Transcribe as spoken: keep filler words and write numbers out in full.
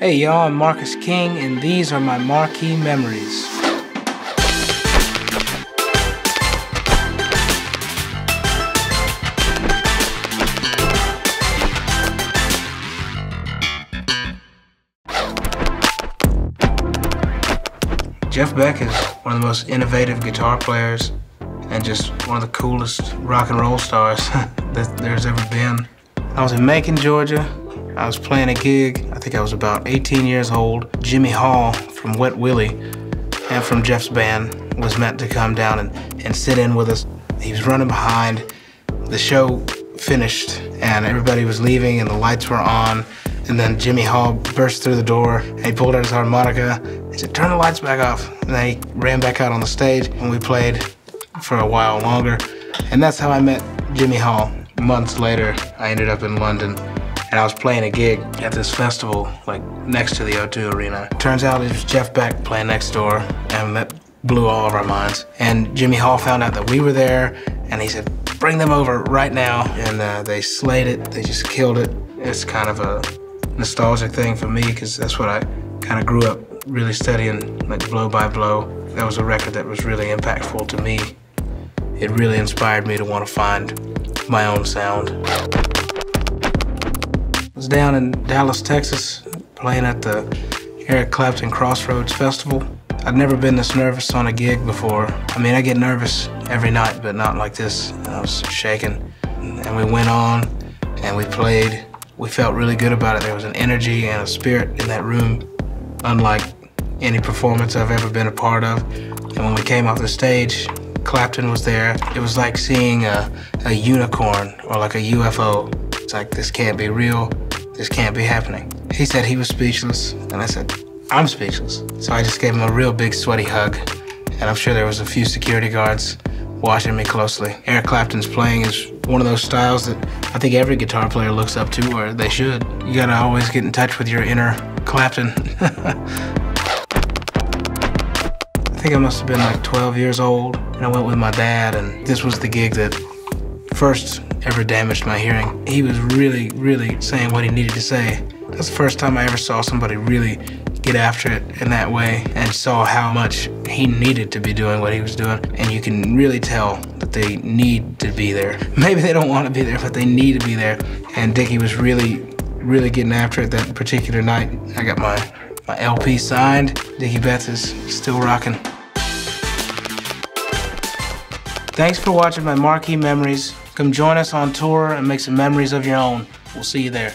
Hey y'all, I'm Marcus King, and these are my Marquee Memories. Jeff Beck is one of the most innovative guitar players and just one of the coolest rock and roll stars that there's ever been. I was in Macon, Georgia. I was playing a gig, I think I was about eighteen years old. Jimmy Hall from Wet Willie and from Jeff's band was meant to come down and, and sit in with us. He was running behind. The show finished and everybody was leaving and the lights were on. And then Jimmy Hall burst through the door and he pulled out his harmonica. He said, "Turn the lights back off." And then he ran back out on the stage and we played for a while longer. And that's how I met Jimmy Hall. Months later, I ended up in London. And I was playing a gig at this festival, like next to the O two arena. Turns out it was Jeff Beck playing next door, and that blew all of our minds. And Jimmy Hall found out that we were there, and he said, "Bring them over right now." And uh, they slayed it, they just killed it. It's kind of a nostalgic thing for me, because that's what I kind of grew up really studying, like Blow by Blow. That was a record that was really impactful to me. It really inspired me to want to find my own sound. I was down in Dallas, Texas, playing at the Eric Clapton Crossroads Festival. I'd never been this nervous on a gig before. I mean, I get nervous every night, but not like this. I was shaking. And we went on, and we played. We felt really good about it. There was an energy and a spirit in that room, unlike any performance I've ever been a part of. And when we came off the stage, Clapton was there. It was like seeing a, a unicorn or like a U F O. It's like, this can't be real. This can't be happening. He said he was speechless, and I said, I'm speechless. So I just gave him a real big sweaty hug, and I'm sure there was a few security guards watching me closely. Eric Clapton's playing is one of those styles that I think every guitar player looks up to, or they should. You gotta always get in touch with your inner Clapton. I think I must have been like twelve years old, and I went with my dad, and this was the gig that first ever damaged my hearing. He was really, really saying what he needed to say. That's the first time I ever saw somebody really get after it in that way and saw how much he needed to be doing what he was doing. And you can really tell that they need to be there. Maybe they don't want to be there, but they need to be there. And Dickey was really, really getting after it that particular night. I got my, my L P signed. Dickey Betts is still rocking. Thanks for watching my Marquee Memories. Come join us on tour and make some memories of your own. We'll see you there.